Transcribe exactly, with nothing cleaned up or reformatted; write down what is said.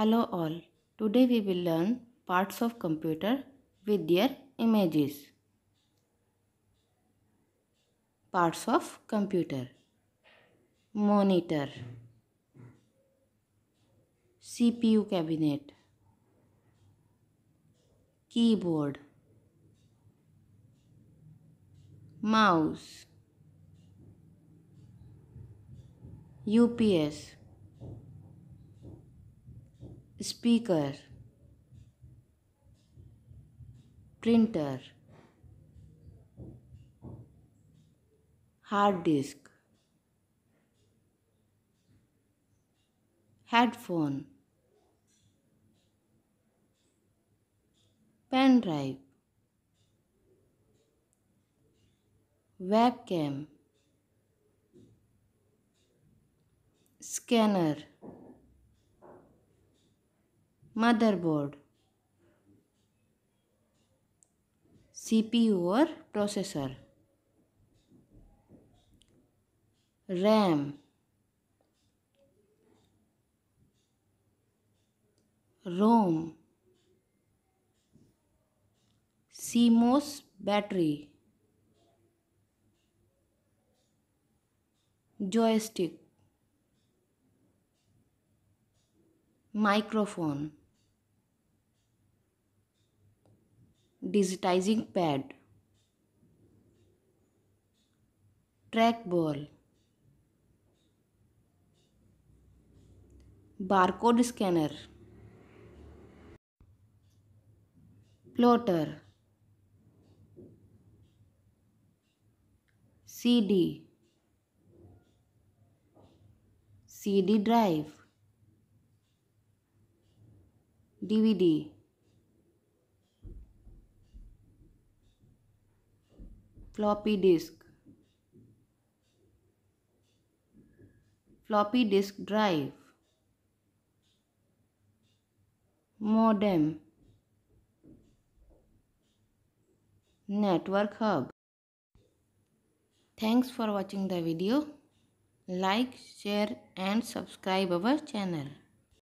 Hello all, today we will learn parts of computer with their images. Parts of computer: monitor, C P U cabinet, keyboard, mouse, U P S, speaker, printer, hard disk, headphone, pen drive, webcam, scanner, motherboard, C P U or processor, RAM, ROM, C MOS battery, joystick, microphone, digitizing pad, trackball, barcode scanner, plotter, C D, C D drive, D V D, floppy disk, floppy disk drive, modem, network hub. Thanks for watching the video. Like, share and subscribe our channel.